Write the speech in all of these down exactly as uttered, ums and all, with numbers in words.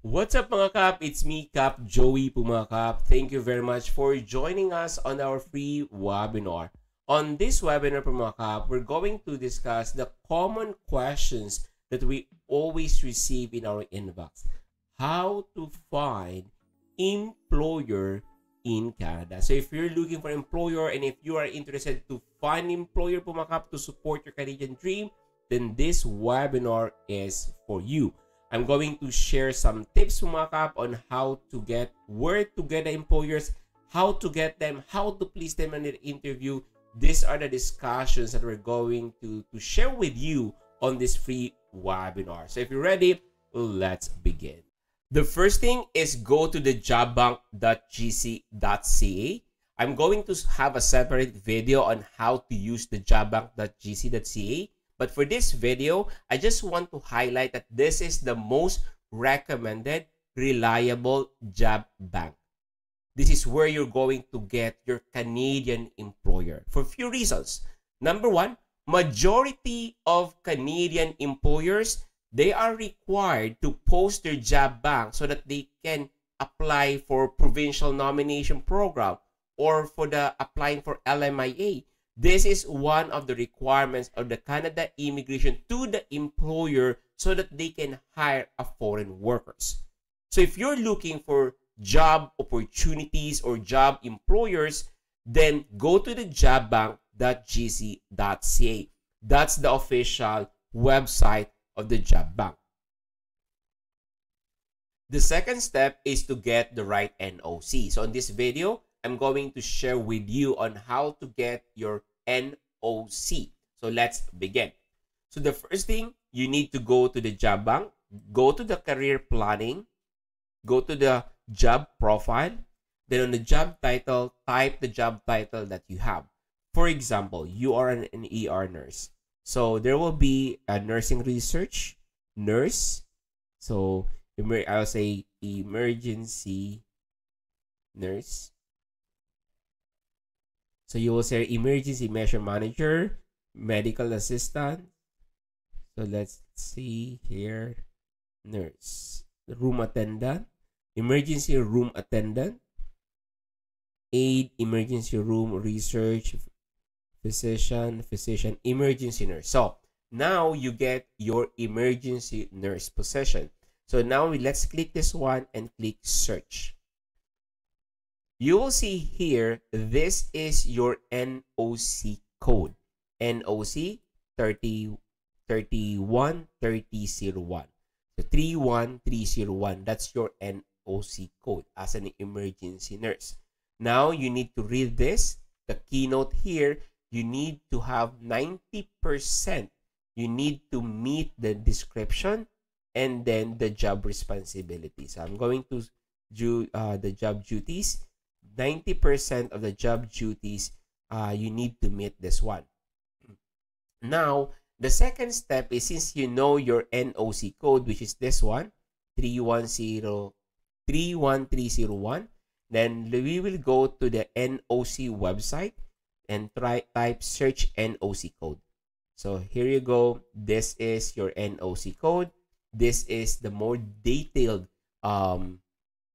What's up mga Kap? It's me, K A P Joey po mga Kap. Thank you very much for joining us on our free webinar. On this webinar po mga Kap, we're going to discuss the common questions that we always receive in our inbox. How to find employer in Canada. So if you're looking for employer and if you are interested to find employer po mga Kap to support your Canadian dream, then this webinar is for you. I'm going to share some tips mga Kap on how to get, where to get the employers, how to get them, how to please them in the interview. These are the discussions that we're going to, to share with you on this free webinar. So if you're ready, let's begin. The first thing is go to the jobbank dot G C dot C A. I'm going to have a separate video on how to use the jobbank dot G C dot C A. But for this video, I just want to highlight that this is the most recommended, reliable job bank. This is where you're going to get your Canadian employer for a few reasons. Number one, majority of Canadian employers, they are required to post their job bank so that they can apply for Provincial Nomination Program or for the applying for L M I A. This is one of the requirements of the Canada immigration to the employer so that they can hire a foreign workers. So if you're looking for job opportunities or job employers, then go to the jobbank dot G C dot C A. That's the official website of the job bank. The second step is to get the right N O C. So in this video, I'm going to share with you on how to get your N O C. So let's begin. So the first thing, you need to go to the job bank, go to the career planning, go to the job profile, then on the job title, type the job title that you have. For example, you are an, an E R nurse. So there will be a nursing research, nurse. So I'll say emergency nurse. So you will say emergency measure manager, medical assistant. So let's see here, nurse, room attendant, emergency room attendant, aide, emergency room research, physician, physician, emergency nurse. So now you get your emergency nurse position. So now we, let's click this one and click search. You will see here, this is your N O C code, N O C three one three zero one. So three one three zero one, that's your N O C code as an emergency nurse. Now you need to read this, the keynote here, you need to have ninety percent. You need to meet the description and then the job responsibilities. So I'm going to do uh, the job duties. ninety percent of the job duties, uh, you need to meet this one. Now, the second step is since you know your N O C code, which is this one, three one zero three one three zero one, then we will go to the N O C website and try type search N O C code. So here you go. This is your N O C code. This is the more detailed um,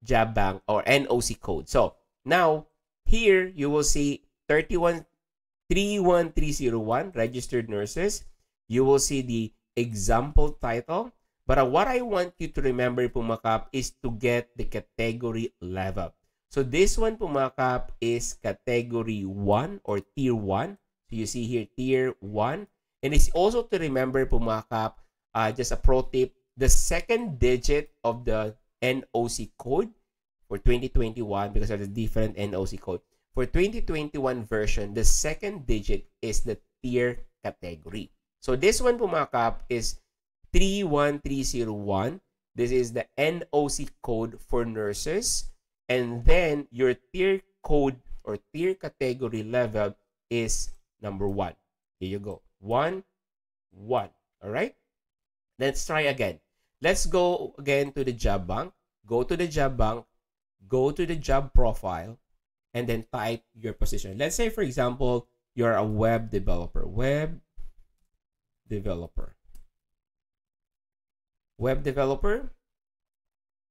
job bank or N O C code. So now, here you will see three one three zero one registered nurses. You will see the example title. But uh, what I want you to remember, Pumakap, is to get the category level. So this one, Pumakap, is category one or tier one. So you see here tier one. And it's also to remember, Pumakap, uh, just a pro tip, the second digit of the N O C code for twenty twenty-one, because there's a different N O C code. For twenty twenty-one version, the second digit is the tier category. So this one, Pumakap, is three one three zero one. This is the N O C code for nurses. And then your tier code or tier category level is number one. Here you go. One, one. All right. Let's try again. Let's go again to the job bank. Go to the job bank. Go to the job profile and then type your position. Let's say, for example, you're a web developer. Web developer. Web developer.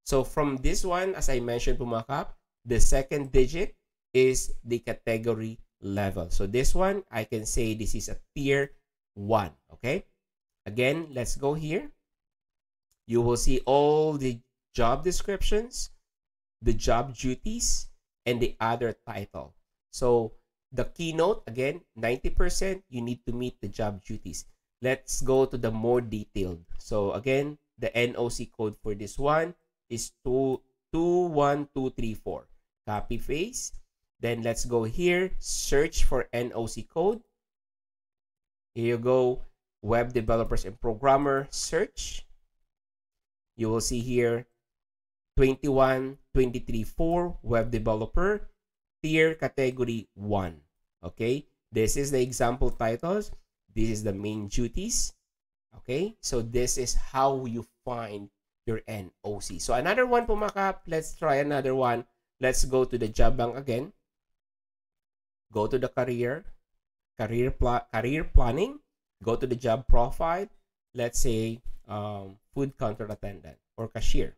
So from this one, as I mentioned po mga kap, the second digit is the category level. So this one, I can say this is a tier one. Okay? Again, let's go here. You will see all the job descriptions, the job duties, and the other title. So the keynote, again, ninety percent, you need to meet the job duties. Let's go to the more detailed. So again, the N O C code for this one is two one two three four. Copy, paste. Then let's go here, search for N O C code. Here you go, web developers and programmer, search. You will see here, two one two three four, web developer, tier category one. Okay, this is the example titles. This is the main duties. Okay, so this is how you find your N O C. So another one po mga kap, let's try another one. Let's go to the job bank again. Go to the career, career, pla career planning. Go to the job profile. Let's say um, food counter attendant or cashier.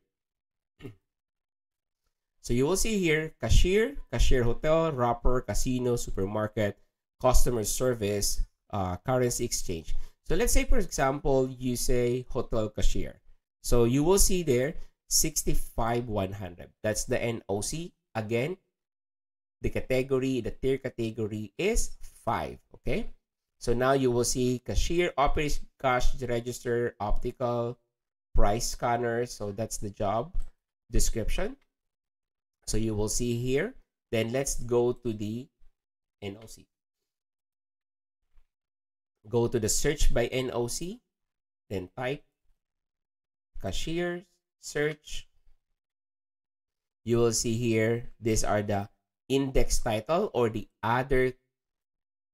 So you will see here, cashier, cashier hotel, wrapper, casino, supermarket, customer service, uh, currency exchange. So let's say, for example, you say hotel cashier. So you will see there, sixty-five one hundred. That's the N O C. Again, the category, the tier category is five. Okay, so now you will see cashier, office cash register, optical, price scanner. So that's the job description. So you will see here. Then let's go to the N O C. Go to the search by N O C, then type cashiers, search. You will see here, these are the index title or the other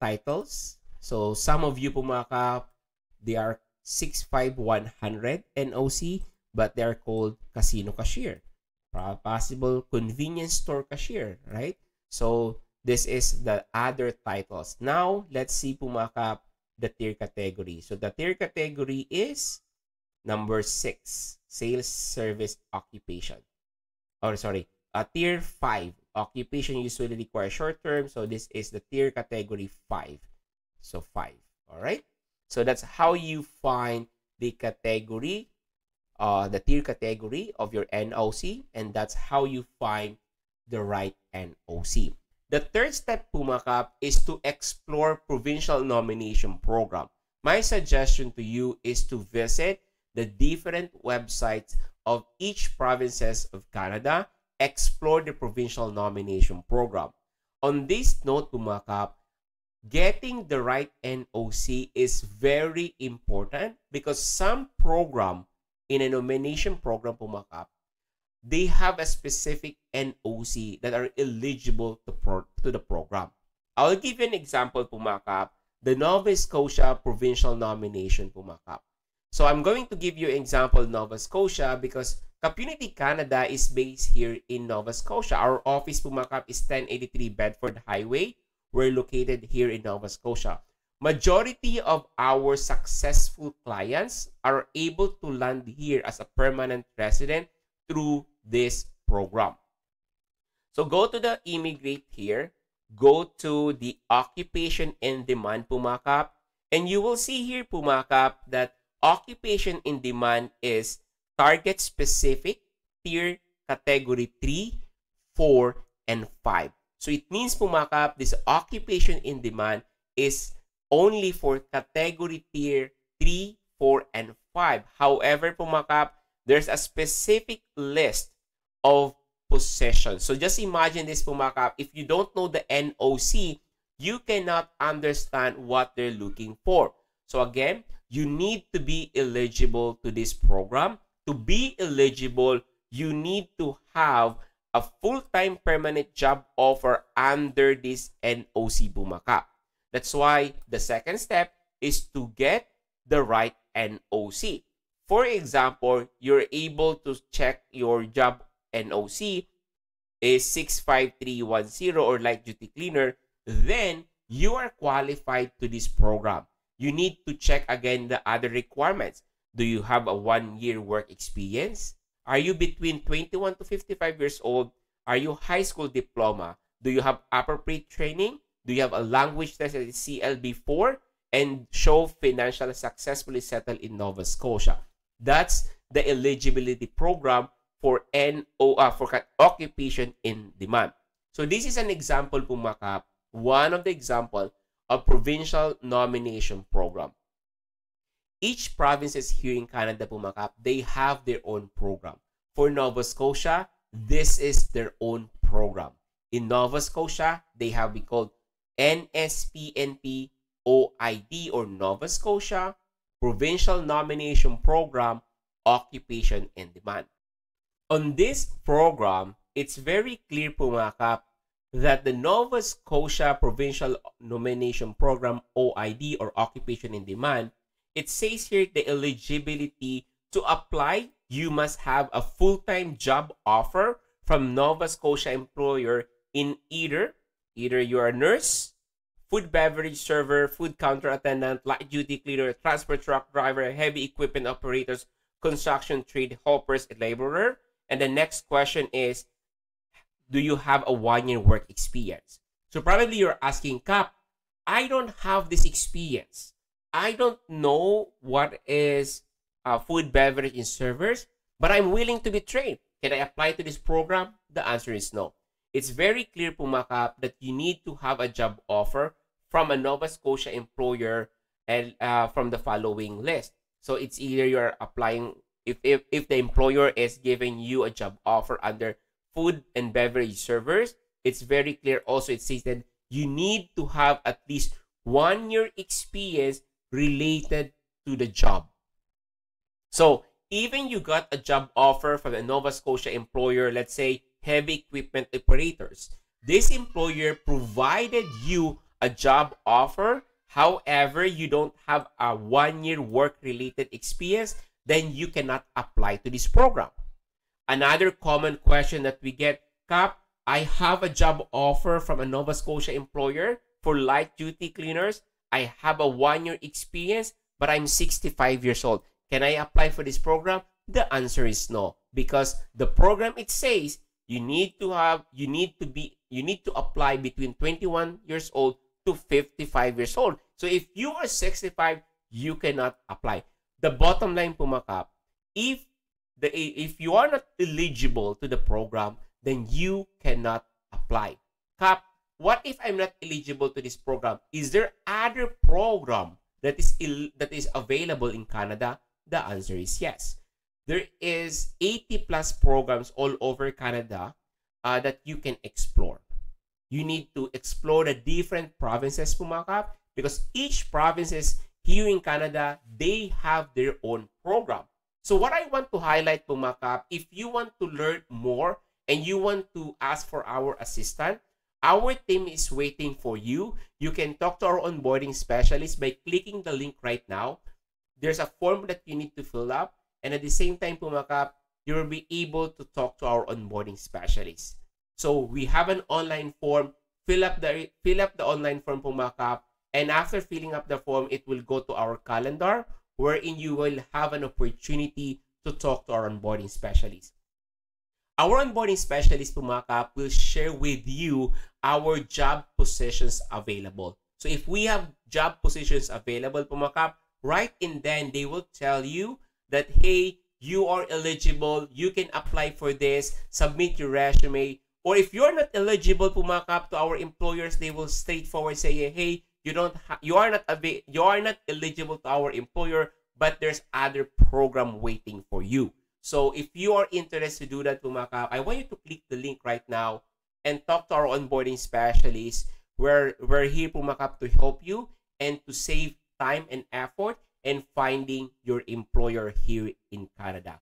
titles. So some of you po mga kap, they are sixty-five one hundred N O C, but they are called casino cashier, possible convenience store cashier, right? So this is the other titles. Now let's see po mga kap, the tier category. So the tier category is number six, sales service occupation, or sorry, a tier five occupation usually requires short term. So this is the tier category five. So five. All right. So that's how you find the category, uh, the tier category of your N O C, and that's how you find the right N O C. The third step, Pumakap, is to explore Provincial Nomination Program. My suggestion to you is to visit the different websites of each provinces of Canada, explore the Provincial Nomination Program. On this note, Pumakap, getting the right N O C is very important because some program in a nomination program, Pumakap, they have a specific N O C that are eligible to, pro to the program. I'll give you an example, Pumakap, the Nova Scotia Provincial Nomination, Pumakap. So I'm going to give you an example, Nova Scotia, because Kapunity Canada is based here in Nova Scotia. Our office, Pumakap, is ten eighty-three Bedford Highway. We're located here in Nova Scotia. Majority of our successful clients are able to land here as a permanent resident through this program. So go to the immigrate here, go to the occupation in demand, Pumakap, and you will see here, Pumakap, that occupation in demand is target specific tier category three, four, and five. So it means, Pumakap, this occupation in demand is only for category tier three, four, and five. However, Pumakap, there's a specific list of possessions. So just imagine this, Pumakap. If you don't know the N O C, you cannot understand what they're looking for. So again, you need to be eligible to this program. To be eligible, you need to have a full-time permanent job offer under this N O C, Pumakap. That's why the second step is to get the right N O C. For example, you're able to check your job N O C is six five three one zero or light duty cleaner, then you are qualified to this program. You need to check again the other requirements. Do you have a one year work experience? Are you between twenty-one to fifty-five years old? Are you high school diploma? Do you have appropriate training? Do you have a language test that is C L B four? And show financial successfully settled in Nova Scotia. That's the eligibility program for N O, uh, for occupation in demand. So this is an example po mga kap, one of the example of provincial nomination program. Each provinces here in Canada po mga kap, they have their own program. For Nova Scotia, this is their own program. In Nova Scotia, they have been called N S P N P O I D or Nova Scotia Provincial Nomination Program Occupation and Demand. On this program, it's very clear po mga kap that the Nova Scotia Provincial Nomination Program O I D or Occupation and Demand, it says here the eligibility to apply, you must have a full-time job offer from Nova Scotia employer in either, either you're a nurse, food beverage server, food counter attendant, light duty cleaner, transport truck driver, heavy equipment operators, construction trade helpers, and laborer. And the next question is, do you have a one-year work experience? So probably you're asking, Kap, I don't have this experience. I don't know what is uh, food, beverage, and servers, but I'm willing to be trained. Can I apply to this program? The answer is no. It's very clear po mga kap that you need to have a job offer from a Nova Scotia employer and uh, from the following list. So it's either you're applying, if, if, if the employer is giving you a job offer under food and beverage servers, it's very clear also it says that you need to have at least one year experience related to the job. So even you got a job offer from a Nova Scotia employer, let's say heavy equipment operators. This employer provided you a job offer. However, you don't have a one-year work-related experience, then you cannot apply to this program. Another common question that we get, Kap, I have a job offer from a Nova Scotia employer for light-duty cleaners. I have a one-year experience, but I'm sixty-five years old. Can I apply for this program? The answer is no, because the program, it says you need to have, you need to be, you need to apply between twenty-one years old to fifty-five years old. So if you are sixty-five, you cannot apply. The bottom line po mga kap, if the if you are not eligible to the program, then you cannot apply. Kap, what if I'm not eligible to this program? Is there other program that is that is available in Canada? The answer is yes. There is eighty plus programs all over Canada uh, that you can explore. You need to explore the different provinces po mga kap, because each provinces here in Canada, they have their own program. So what I want to highlight po mga kap, if you want to learn more and you want to ask for our assistant, our team is waiting for you. You can talk to our onboarding specialist by clicking the link right now. There's a form that you need to fill up, and at the same time po mga kap, you will be able to talk to our onboarding specialist. So we have an online form. Fill up the fill up the online form po mga kap, and after filling up the form, it will go to our calendar wherein you will have an opportunity to talk to our onboarding specialist. Our onboarding specialist po mga kap will share with you our job positions available. So if we have job positions available po mga kap, right in then, they will tell you that, hey, you are eligible, you can apply for this, submit your resume. Or if you're not eligible, pumakap to our employers, they will straightforward say, hey, you don't, you are not you are not eligible to our employer, but there's other program waiting for you. So if you are interested to do that, pumakap, I want you to click the link right now and talk to our onboarding specialist. We're, we're here, pumakap, to help you and to save time and effort in finding your employer here in Canada.